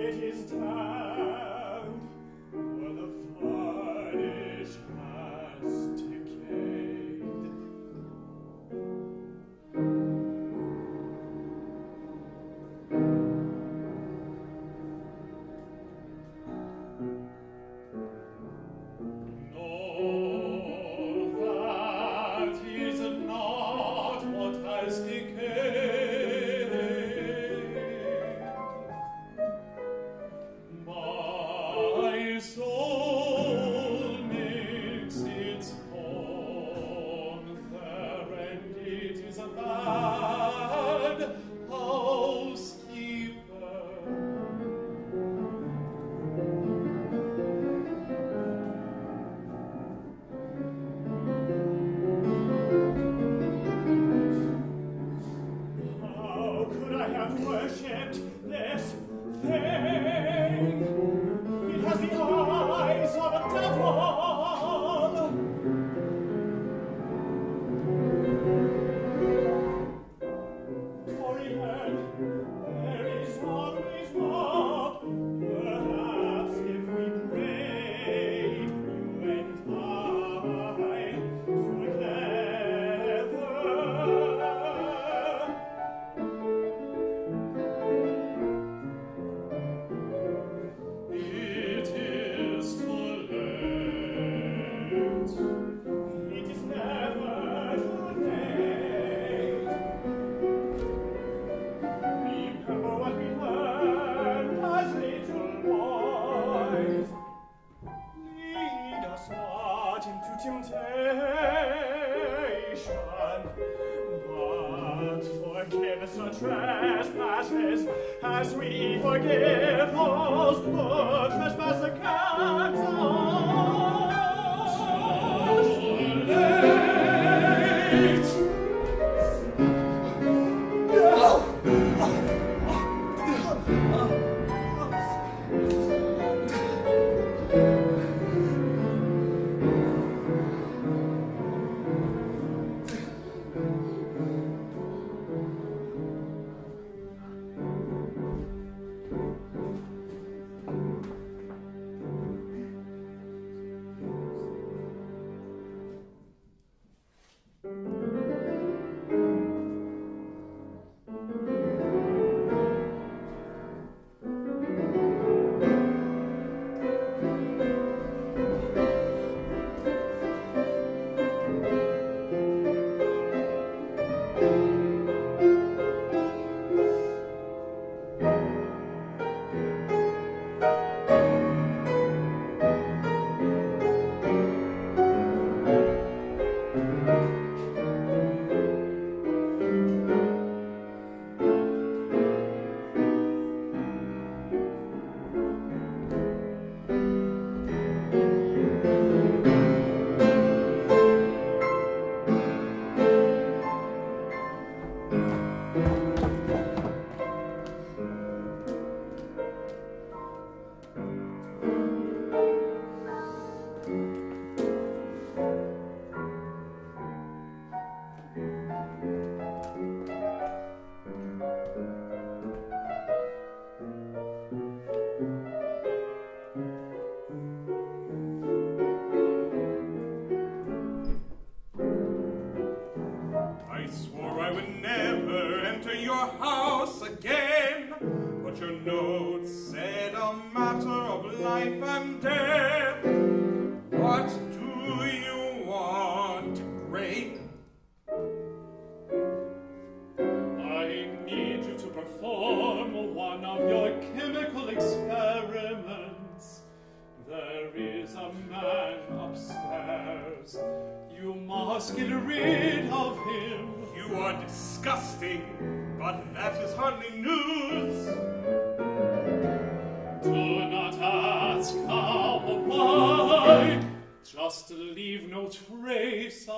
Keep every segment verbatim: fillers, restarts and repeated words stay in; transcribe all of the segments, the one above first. It is time for the fun is high. temptation, but forgive us our trespasses as we forgive those who trespass against us. Late.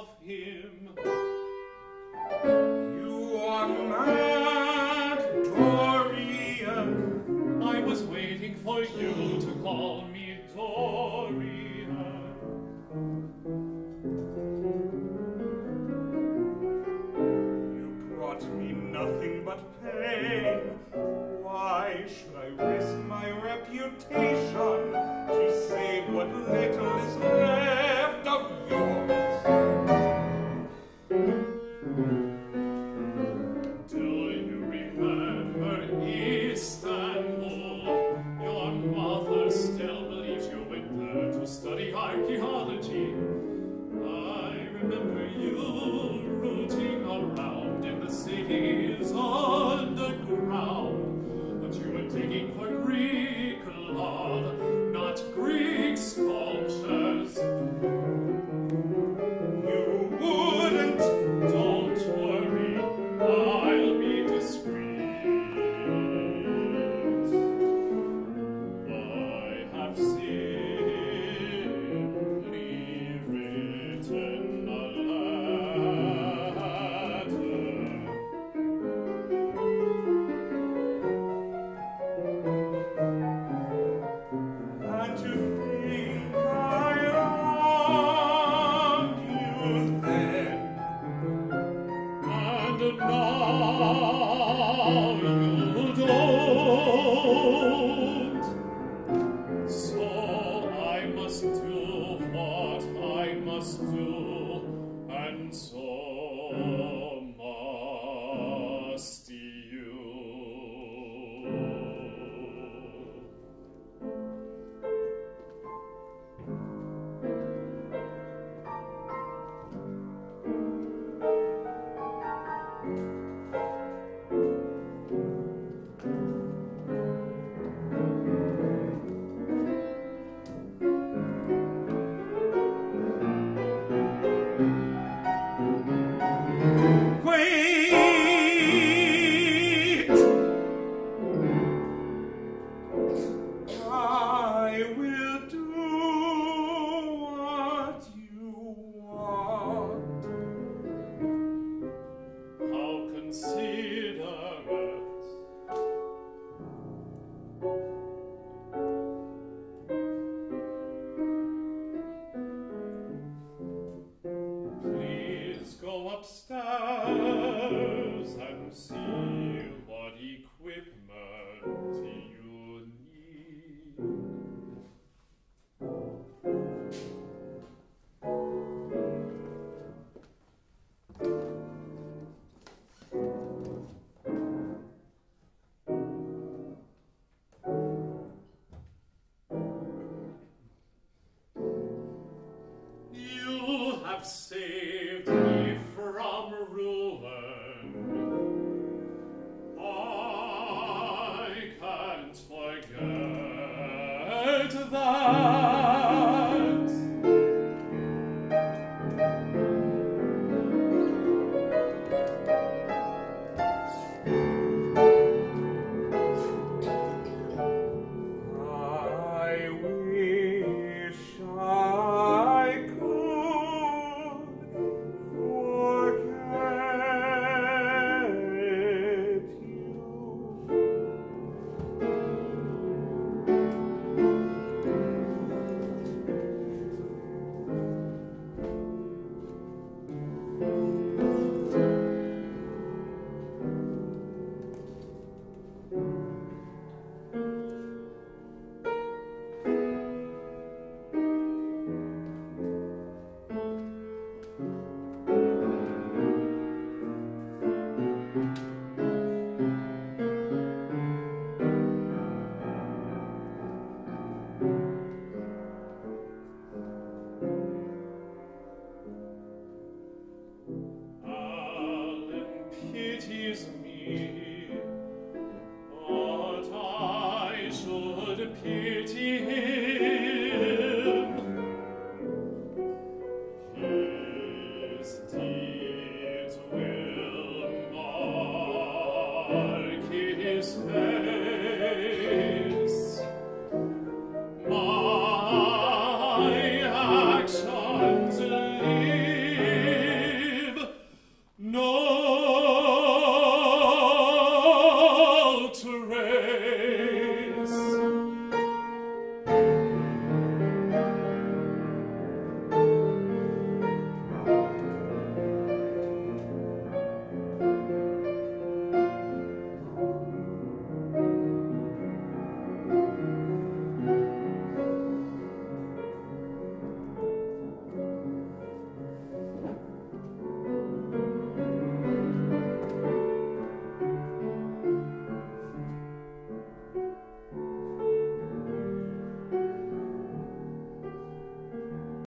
I've seen.